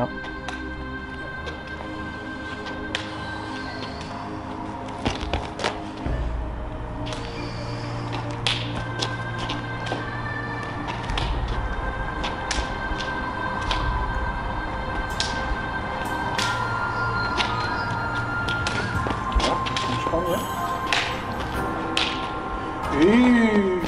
Ja. Spannend.